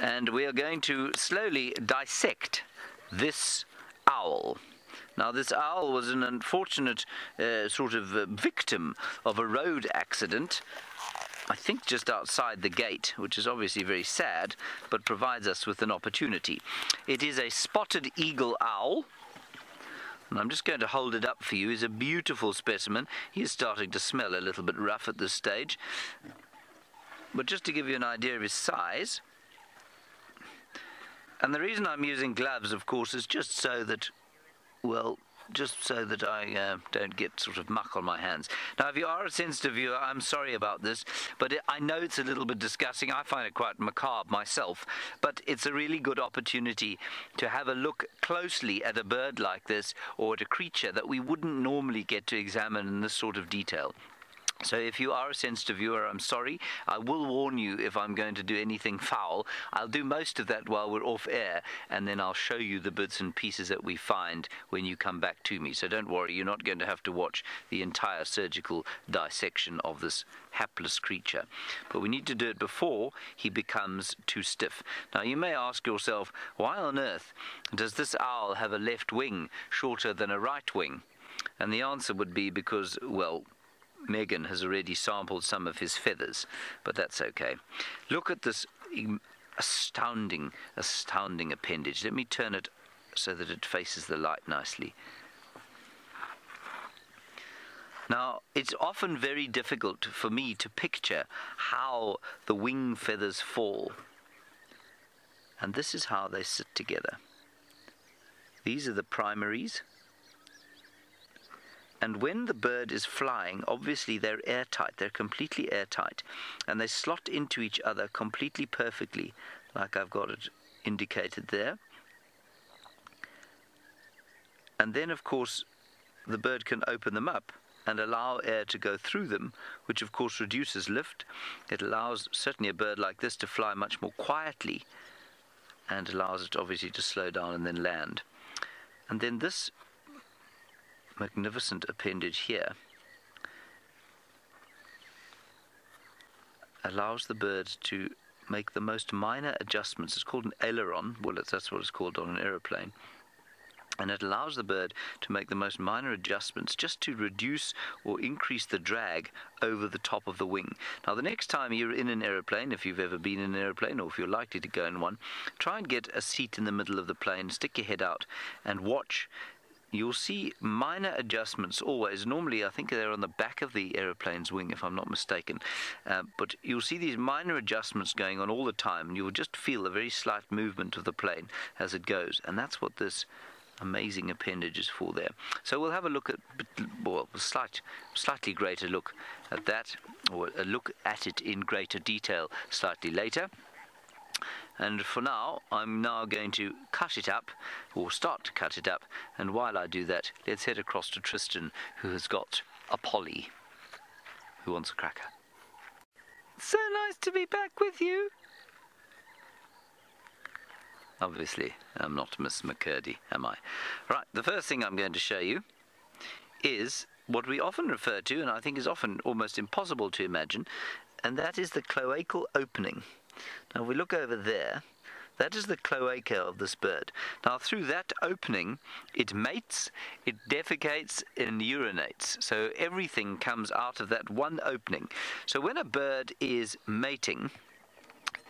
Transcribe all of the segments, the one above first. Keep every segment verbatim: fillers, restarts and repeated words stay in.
and we are going to slowly dissect this owl. Now, this owl was an unfortunate uh, sort of uh, victim of a road accident, I think just outside the gate, which is obviously very sad, but provides us with an opportunity. It is a spotted eagle owl, and I'm just going to hold it up for you. He's a beautiful specimen. He is starting to smell a little bit rough at this stage. But just to give you an idea of his size, and the reason I'm using gloves, of course, is just so that, well, just so that I uh, don't get sort of muck on my hands. Now, if you are a sensitive viewer, I'm sorry about this, but it, I know it's a little bit disgusting. I find it quite macabre myself, but it's a really good opportunity to have a look closely at a bird like this, or at a creature that we wouldn't normally get to examine in this sort of detail. So if you are a sensitive viewer, I'm sorry. I will warn you if I'm going to do anything foul. I'll do most of that while we're off air, and then I'll show you the bits and pieces that we find when you come back to me. So don't worry, you're not going to have to watch the entire surgical dissection of this hapless creature. But we need to do it before he becomes too stiff. Now, you may ask yourself, why on earth does this owl have a left wing shorter than a right wing? And the answer would be because, well, Megan has already sampled some of his feathers, but that's okay. Look at this astounding, astounding appendage. Let me turn it so that it faces the light nicely. Now, it's often very difficult for me to picture how the wing feathers fall. And this is how they sit together. These are the primaries. And when the bird is flying, obviously they're airtight, they're completely airtight, and they slot into each other completely perfectly, like I've got it indicated there. And then, of course, the bird can open them up and allow air to go through them, which of course reduces lift. It allows certainly a bird like this to fly much more quietly, and allows it obviously to slow down and then land. And then this magnificent appendage here allows the bird to make the most minor adjustments. It's called an aileron. Well, that's what it's called on an aeroplane. And it allows the bird to make the most minor adjustments just to reduce or increase the drag over the top of the wing. Now, the next time you're in an aeroplane, if you've ever been in an aeroplane or if you're likely to go in one, try and get a seat in the middle of the plane, stick your head out and watch. You'll see minor adjustments always. Normally, I think they're on the back of the aeroplane's wing, if I'm not mistaken. Uh, but you'll see these minor adjustments going on all the time, and you'll just feel a very slight movement of the plane as it goes. And that's what this amazing appendage is for there. So we'll have a look at, well, a slight, slightly greater look at that, or a look at it in greater detail slightly later. And for now, I'm now going to cut it up, or start to cut it up, and while I do that, let's head across to Tristan, who has got a Polly, who wants a cracker. So nice to be back with you. Obviously, I'm not Miss McCurdy, am I? Right, the first thing I'm going to show you is what we often refer to, and I think is often almost impossible to imagine, and that is the cloacal opening. Now, if we look over there, that is the cloaca of this bird. Now, through that opening, it mates, it defecates, and urinates. So everything comes out of that one opening. So when a bird is mating,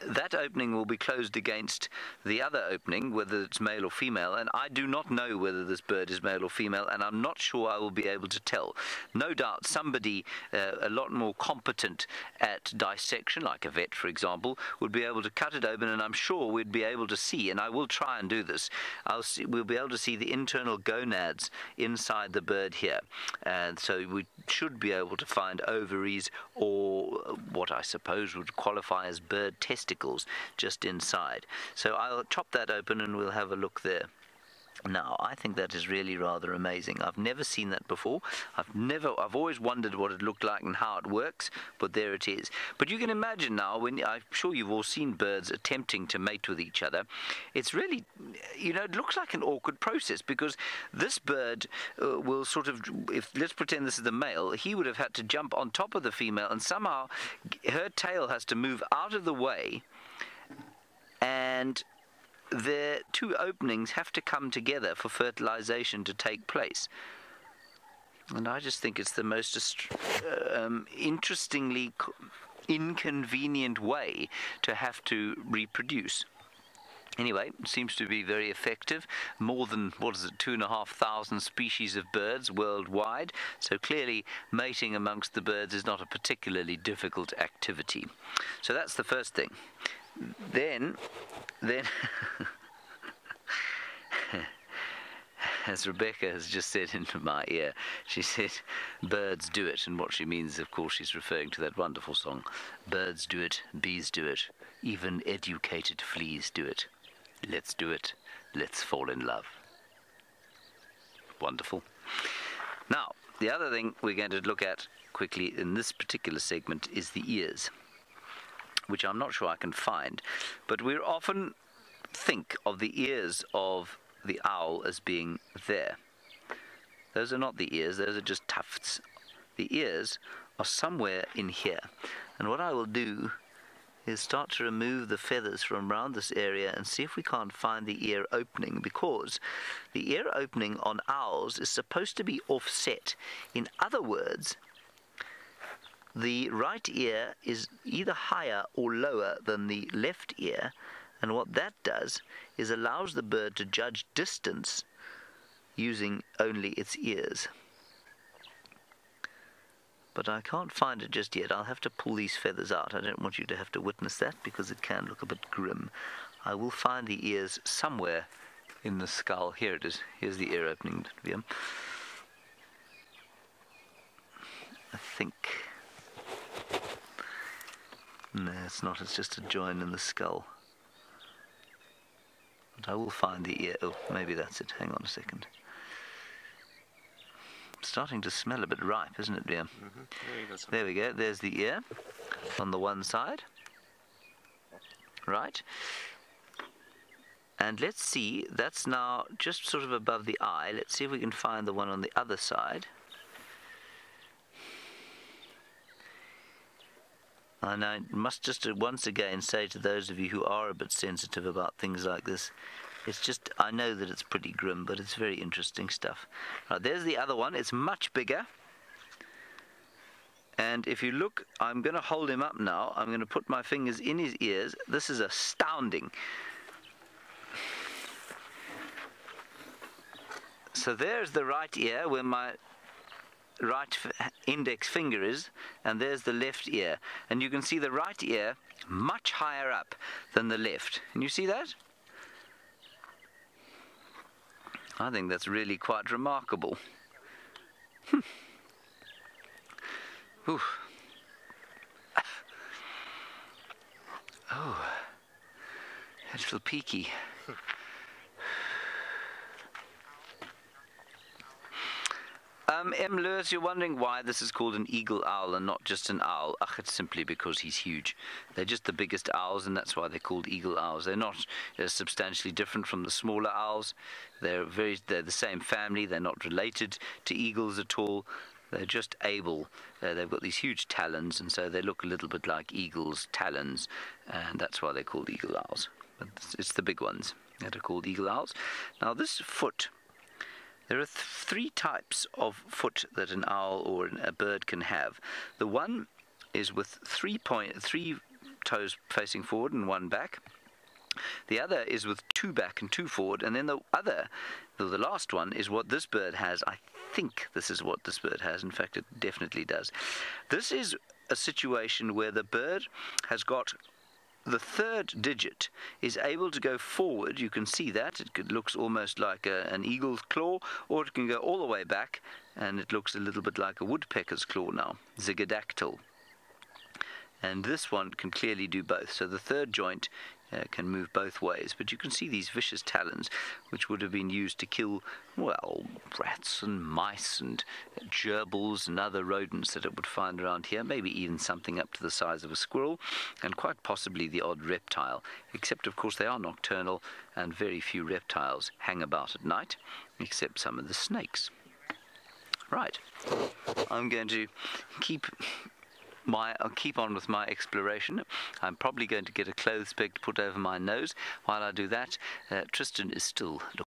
that opening will be closed against the other opening, whether it's male or female, and I do not know whether this bird is male or female, and I'm not sure I will be able to tell. No doubt somebody uh, a lot more competent at dissection, like a vet for example, would be able to cut it open, and I'm sure we'd be able to see, and I will try and do this, I'll see, we'll be able to see the internal gonads inside the bird here, and so we should be able to find ovaries, or what I suppose would qualify as bird testicles, just inside. So I'll chop that open and we'll have a look there. Now, I think that is really rather amazing. I've never seen that before. I've never, I've always wondered what it looked like and how it works, but there it is. But you can imagine now, when, I'm sure you've all seen birds attempting to mate with each other. It's really, you know, it looks like an awkward process, because this bird uh, will sort of, if let's pretend this is the male, he would have had to jump on top of the female, and somehow her tail has to move out of the way, and and the two openings have to come together for fertilization to take place. And I just think it's the most um, interestingly inconvenient way to have to reproduce. Anyway, it seems to be very effective. More than, what is it, two and a half thousand species of birds worldwide. So clearly mating amongst the birds is not a particularly difficult activity. So that's the first thing. Then, then, as Rebecca has just said into my ear, she said, birds do it. And what she means, of course, she's referring to that wonderful song, birds do it, bees do it, even educated fleas do it. Let's do it. Let's fall in love. Wonderful. Now, the other thing we're going to look at quickly in this particular segment is the ears, which I'm not sure I can find. But we often think of the ears of the owl as being there. Those are not the ears, those are just tufts. The ears are somewhere in here. And what I will do is start to remove the feathers from around this area and see if we can't find the ear opening, because the ear opening on owls is supposed to be offset. In other words, the right ear is either higher or lower than the left ear, and what that does is allows the bird to judge distance using only its ears. But I can't find it just yet. I'll have to pull these feathers out. I don't want you to have to witness that because it can look a bit grim. I will find the ears somewhere in the skull. Here it is. Here's the ear opening. I think. No, it's not. It's just a join in the skull. But I will find the ear. Oh, maybe that's it. Hang on a second. It's starting to smell a bit ripe, isn't it, dear? Mm-hmm. There, there we go. There's the ear on the one side. Right. And let's see. That's now just sort of above the eye. Let's see if we can find the one on the other side. And I must just once again say to those of you who are a bit sensitive about things like this, it's just, I know that it's pretty grim, but it's very interesting stuff. Right, there's the other one. It's much bigger. And if you look, I'm going to hold him up now. I'm going to put my fingers in his ears. This is astounding. So there's the right ear where my right index finger is, and there's the left ear, and you can see the right ear much higher up than the left. Can you see that? I think that's really quite remarkable. Hmm. Ooh. Oh, that's a little peaky. Um, M. Lewis, you're wondering why this is called an eagle owl and not just an owl. Ach, it's simply because he's huge. They're just the biggest owls, and that's why they're called eagle owls. They're not uh, substantially different from the smaller owls. They're very, they're the same family. They're not related to eagles at all. They're just able. Uh, they've got these huge talons, and so they look a little bit like eagles' talons, and that's why they're called eagle owls. But it's, it's the big ones that are called eagle owls. Now, this foot. There are th three types of foot that an owl or an, a bird can have. The one is with three, point, three toes facing forward and one back. The other is with two back and two forward. And then the other, the, the last one, is what this bird has. I think this is what this bird has. In fact, it definitely does. This is a situation where the bird has got... The third digit is able to go forward. You can see that. It looks almost like a, an eagle's claw, or it can go all the way back, and it looks a little bit like a woodpecker's claw now, zygodactyl. And this one can clearly do both. So the third joint uh, can move both ways. But you can see these vicious talons, which would have been used to kill, well, rats and mice and gerbils and other rodents that it would find around here, maybe even something up to the size of a squirrel, and quite possibly the odd reptile. Except, of course, they are nocturnal, and very few reptiles hang about at night, except some of the snakes. Right. I'm going to keep my, I'll keep on with my exploration. I'm probably going to get a clothes peg to put over my nose. While I do that, uh, Tristan is still looking.